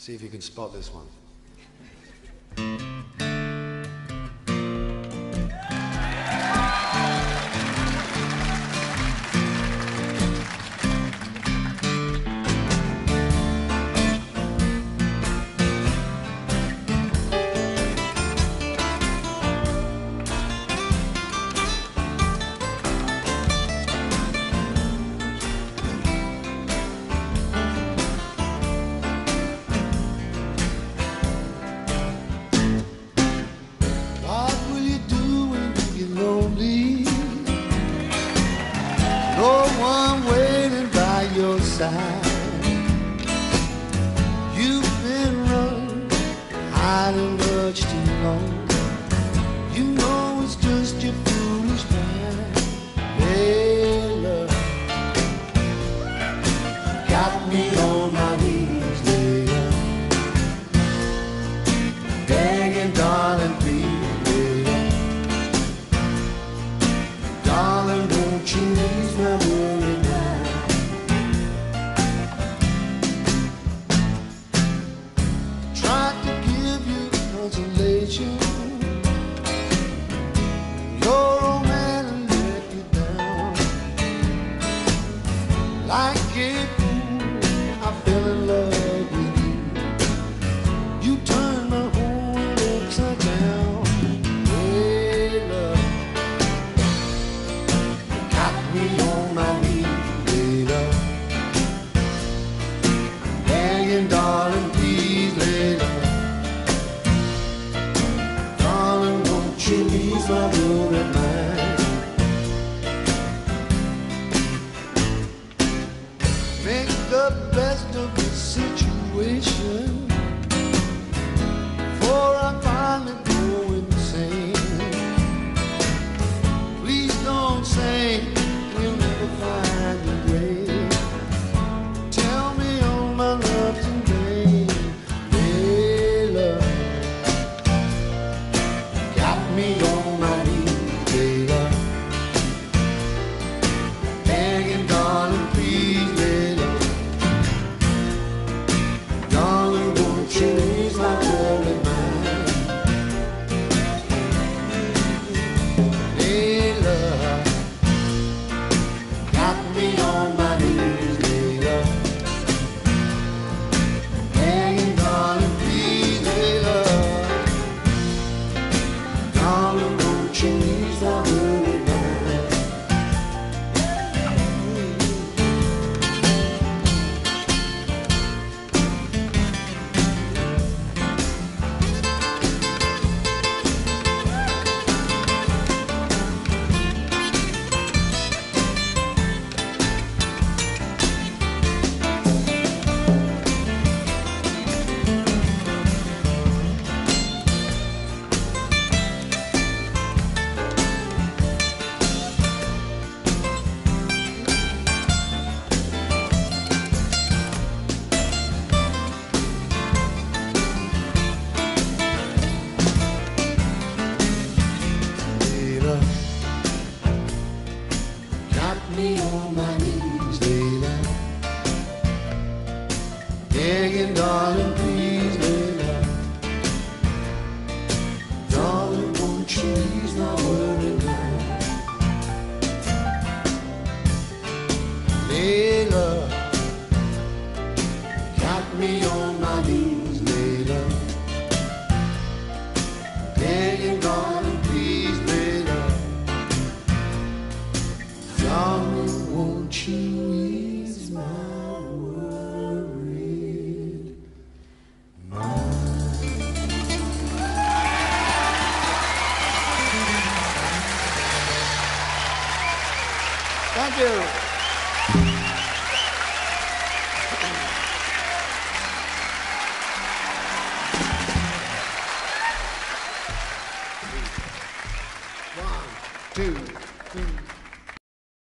See if you can spot this one. You've been running hiding much too long. You know it's just your foolish mind. Layla, you got me on my knees, Layla, begging, darling, please, Layla, darling, won't you lose my worry now? Your old man let you down. Like it, I fell in love with you. You turned my whole world upside down. Hey, love, you got me on my knees, hey, love, begging, darling, please, hey, love. She leaves my room at night. Make the best of the situation, for I finally go insane. Please don't say we'll never find a way. Tell me all my love today. On my knees, Layla, begging, darling, please, Layla, darling, won't you ease my worry mind? Layla, got me on my knees, Layla, begging, darling, please, Layla. Darling, won't you ease my worry mind? Got me on my knees, Layla, begging, darling, please, Layla, darling, won't you ease my worry now? Layla, got me on my knees, Layla, begging, darling, please, Layla, darling, won't you ease my worried mind? Thank you.